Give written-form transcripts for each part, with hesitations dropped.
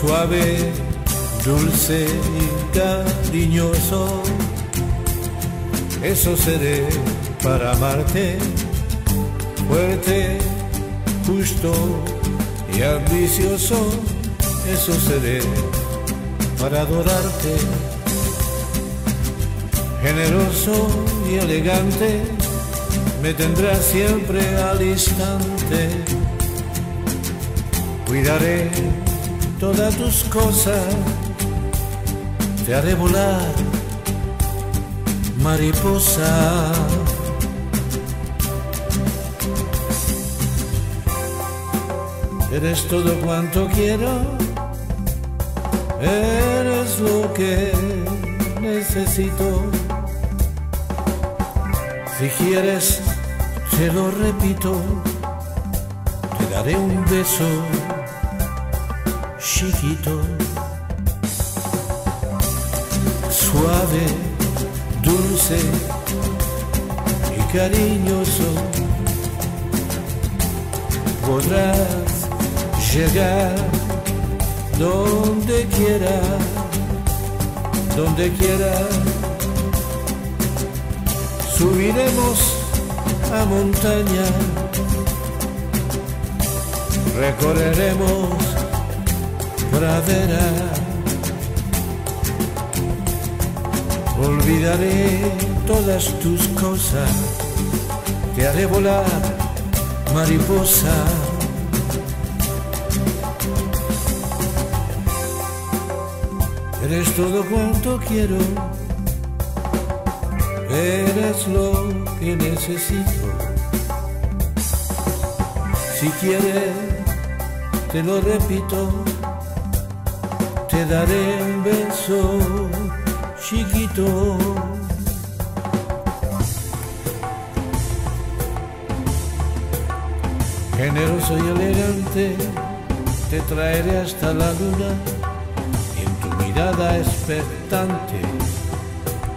suave, dulce y cariñoso. Eso seré para amarte, fuerte, justo y ambicioso. Eso seré para adorarte, generoso y elegante. Me tendrás siempre al instante. Cuidaré todas tus cosas, te haré volar, mariposa. Eres todo cuanto quiero, eres lo que necesito. Si quieres, te lo repito, te daré un beso chiquito. Suave, dulce y cariñoso, podrás llegar donde quiera, donde quiera. Subiremos a montaña, recorreremos pradera. Olvidaré todas tus cosas, te haré volar, mariposa. Eres todo cuanto quiero, eres lo que necesito. Si quieres, te lo repito, te daré un beso chiquito. Generoso y elegante, te traeré hasta la luna. En tu mirada expectante,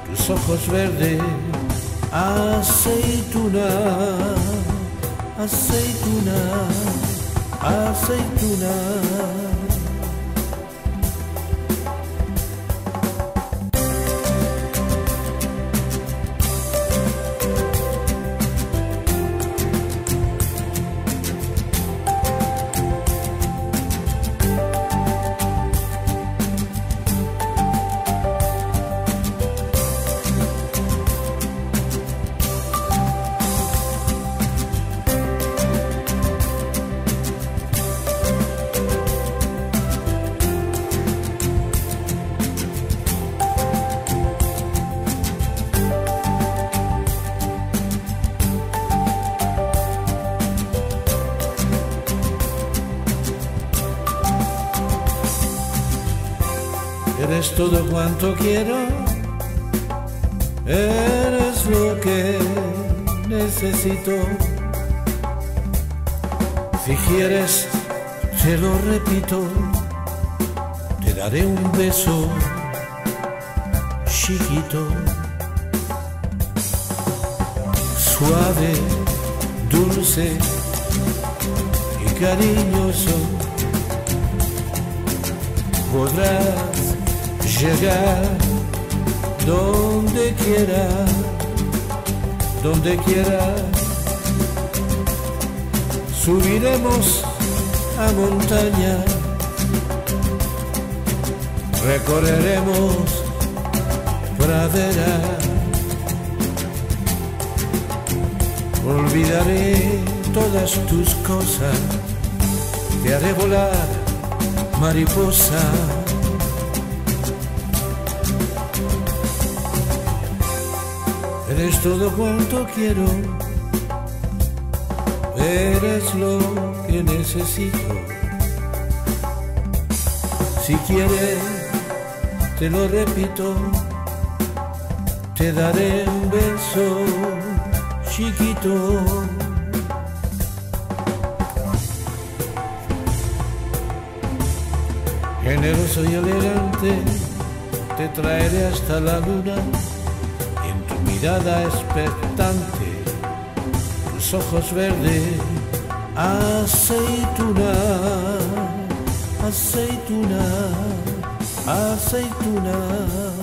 tus ojos verdes, aceituna, aceituna, aceituna. Eres todo cuanto quiero, eres lo que necesito. Si quieres, te lo repito, te daré un beso chiquito. Suave, dulce y cariñoso, podrás llegar donde quiera, donde quiera. Subiremos a montaña, recorreremos pradera. Olvidaré todas tus cosas, te haré volar, mariposa. Eres todo cuanto quiero, eres lo que necesito. Si quieres, te lo repito, te daré un beso chiquito. Generoso y elegante, te traeré hasta la luna. Mirada expectante, tus ojos verdes, aceituna, aceituna, aceituna.